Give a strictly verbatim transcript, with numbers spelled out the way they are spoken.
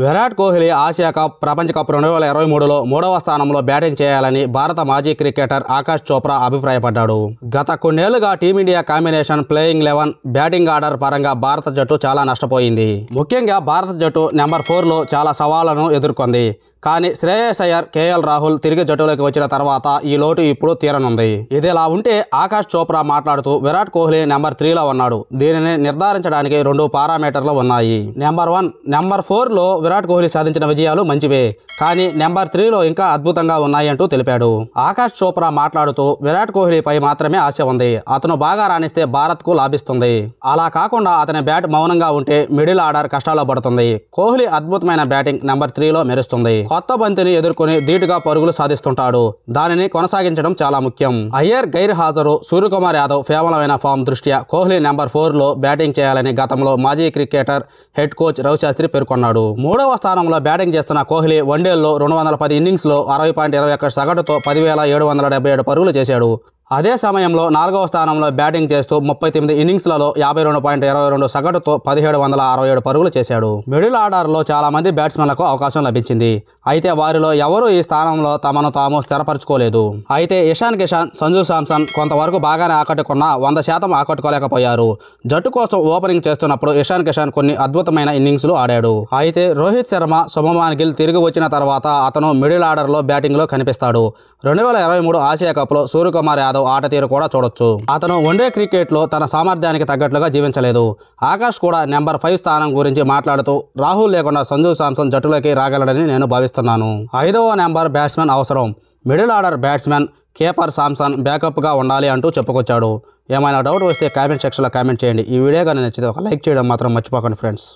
Virat Kohli Asia cup ప్రపంచ cup రెండు వేల ఇరవై మూడులో మూడవ స్థానంలో బ్యాటింగ్ చేయాలని భారత మాజీ క్రికెటర్ ఆకాష్ చోప్రా అభిప్రాయపడ్డాడు. గత కొన్నేళ్లుగా team India combination playing eleven batting order పరంగా భారత జట్టు చాలా నష్టపోయింది. ముఖ్యంగా భారత జట్టు నెంబర్ ఫోర్లో చాలా సవాళ్లను ఎదుర్కొంది. కానీ శ్రేయస్ అయ్యర్, కేఎల్ రాహుల్ తిరిగి జట్టులోకి వచ్చిన తర్వాత ఈ లోటు ఇప్పుడు తీరనుంది. ఇదిలా ఉంటే ఆకాష్ చోప్రా మాట్లాడుతూ విరాట్ కోహ్లీ నెంబర్ త్రీలో ఉన్నాడు. దీనిని నిర్ధారించడానికి రెండు పారామీటర్లు ఉన్నాయి. నెంబర్ వన్, నెంబర్ ఫోర్లో విరాట్ కోహ్లీ సాధించిన విజయాలు మంచివే, కానీ నెంబర్ త్రీలో ఇంకా అద్భుతంగా ఉన్నాయంటూ తెలిపాడు. ఆకాష్ చోప్రా మాట్లాడుతూ విరాట్ కోహ్లీపై మాత్రమే ఆశ ఉంది. అతను బాగా రాణిస్తే భారత్కు లాభిస్తుంది. అలా కాకుండా అతని బ్యాట్ మౌనంగా ఉంటే మిడిల్ ఆర్డర్ కష్టాల్లో పడుతుంది. కోహ్లీ అద్భుతమైన బ్యాటింగ్ నెంబర్ త్రీలో మెరుస్తుంది. కొత్త బంతిని ఎదుర్కొని ధీటుగా పరుగులు సాధిస్తుంటాడు. దానిని కొనసాగించడం చాలా ముఖ్యం. అయ్యర్ గైర్ హాజరు, సూర్యకుమార్ యాదవ్ ఫేవలమైన ఫామ్ దృష్ట్యా కోహ్లీ నెంబర్ ఫోర్ లో బ్యాటింగ్ చేయాలని గతంలో మాజీ క్రికెటర్, హెడ్ కోచ్ రవిశాస్త్రి పేర్కొన్నాడు. మూడవ స్థానంలో బ్యాటింగ్ చేస్తున్న కోహ్లీ వన్డేల్లో రెండు వందల పది ఇన్నింగ్స్ లో అరవై పాయింట్ ఇరవై ఒక్క సగటుతో పదివేల ఏడు వందల డెబ్బై ఏడు పరుగులు చేశాడు. అదే సమయంలో నాలుగవ స్థానంలో బ్యాటింగ్ చేస్తూ ముప్పై తొమ్మిది ఇన్నింగ్స్లలో యాభై రెండు పాయింట్ ఇరవై రెండు సగటుతో పదిహేడు వందల అరవై ఏడు పరుగులు చేశాడు. మిడిల్ ఆర్డర్లో చాలా మంది బ్యాట్స్మెన్లకు అవకాశం లభించింది. అయితే వారిలో ఎవరూ ఈ స్థానంలో తమను తాము స్థిరపరచుకోలేదు. అయితే ఇషాన్ కిషాన్, సంజు సామ్సన్ కొంతవరకు బాగానే ఆకట్టుకున్నా వంద శాతం ఆకట్టుకోలేకపోయారు. జట్టు కోసం ఓపెనింగ్ చేస్తున్నప్పుడు ఇషాన్ కిషాన్ కొన్ని అద్భుతమైన ఇన్నింగ్స్లు ఆడాడు. అయితే రోహిత్ శర్మ, శుభమాన్ గిల్ తిరిగి వచ్చిన తర్వాత అతను మిడిల్ ఆర్డర్లో బ్యాటింగ్లో కనిపిస్తాడు. రెండు వేల ఇరవై మూడు ఆసియా కప్లో సూర్యకుమార్ యాదవ్ ఆట తీరు కూడా చూడొచ్చు. అతను వన్డే క్రికెట్లో తన సామర్థ్యానికి తగ్గట్లుగా జీవించలేదు. ఆకాష్ కూడా నెంబర్ ఫైవ్ స్థానం గురించి మాట్లాడుతూ రాహుల్ లేకుండా సంజు సామ్సన్ జట్టులోకి రాగలడని నేను భావిస్తున్నాను. ఐదవ నెంబర్ బ్యాట్స్మెన్ అవసరం. Middle order batsmen, keeper Samson బ్యాకప్గా ఉండాలి అంటూ చెప్పుకొచ్చాడు. ఏమైనా డౌట్ వస్తే కామెంట్ సెక్షన్లో కామెంట్ చేయండి. ఈ వీడియో కానీ నచ్చితే ఒక లైక్ చేయడం మాత్రం మర్చిపోకండి ఫ్రెండ్స్.